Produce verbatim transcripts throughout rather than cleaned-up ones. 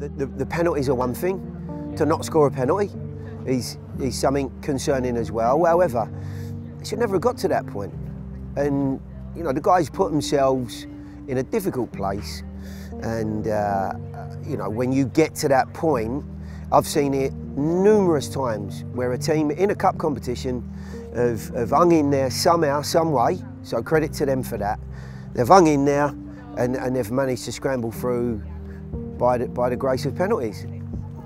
The, the, the penalties are one thing. To not score a penalty is, is something concerning as well. However, it should never have got to that point. And, you know, the guys put themselves in a difficult place. And, uh, you know, when you get to that point, I've seen it numerous times where a team in a cup competition have, have hung in there somehow, some way. So credit to them for that. They've hung in there and, and they've managed to scramble through by the, by the grace of penalties.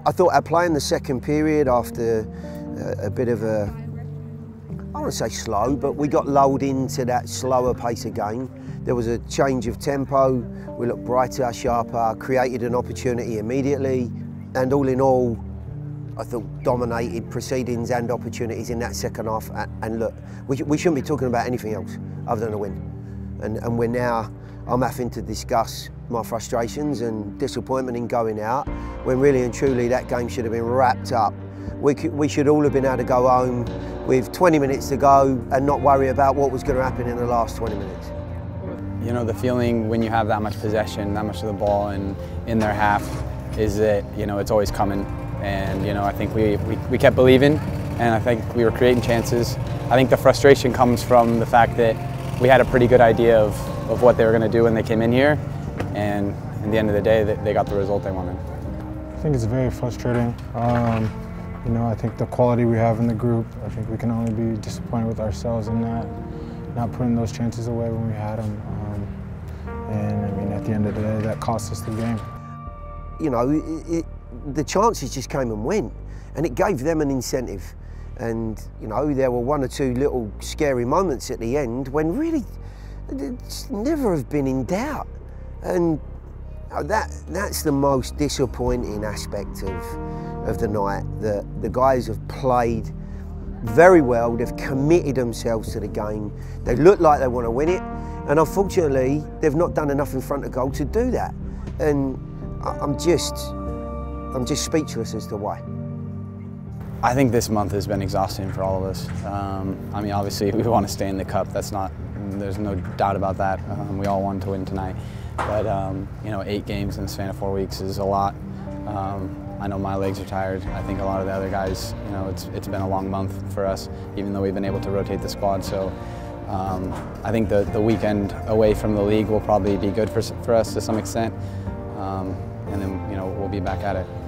I thought our play in the second period after a, a bit of a, I want to say slow, but we got lulled into that slower pace of game. There was a change of tempo. We looked brighter, sharper, created an opportunity immediately. And all in all, I thought dominated proceedings and opportunities in that second half. And look, we, we shouldn't be talking about anything else other than a win. And, and we're now, I'm having to discuss my frustrations and disappointment in going out, when really and truly that game should have been wrapped up. We, could, we should all have been able to go home with twenty minutes to go and not worry about what was going to happen in the last twenty minutes. You know, the feeling when you have that much possession, that much of the ball and in their half, is that, you know, it's always coming. And, you know, I think we, we, we kept believing, and I think we were creating chances. I think the frustration comes from the fact that we had a pretty good idea of, of what they were going to do when they came in here, and at the end of the day, they, they got the result they wanted. I think it's very frustrating. Um, you know, I think the quality we have in the group, I think we can only be disappointed with ourselves in that, not putting those chances away when we had them. Um, and, I mean, at the end of the day, that cost us the game. You know, it, it, the chances just came and went, and it gave them an incentive. And, you know, there were one or two little scary moments at the end when really it's never have been in doubt. And that, that's the most disappointing aspect of, of the night, that the guys have played very well, they've committed themselves to the game, they look like they want to win it, and unfortunately they've not done enough in front of goal to do that. And I'm just, I'm just speechless as to why. I think this month has been exhausting for all of us. Um, I mean, obviously we want to stay in the cup. That's not, there's no doubt about that. Um, we all want to win tonight. But, um, you know, eight games in the span of four weeks is a lot. Um, I know my legs are tired. I think a lot of the other guys, you know, it's, it's been a long month for us, even though we've been able to rotate the squad. So um, I think the, the weekend away from the league will probably be good for, for us to some extent. Um, and then, you know, we'll be back at it.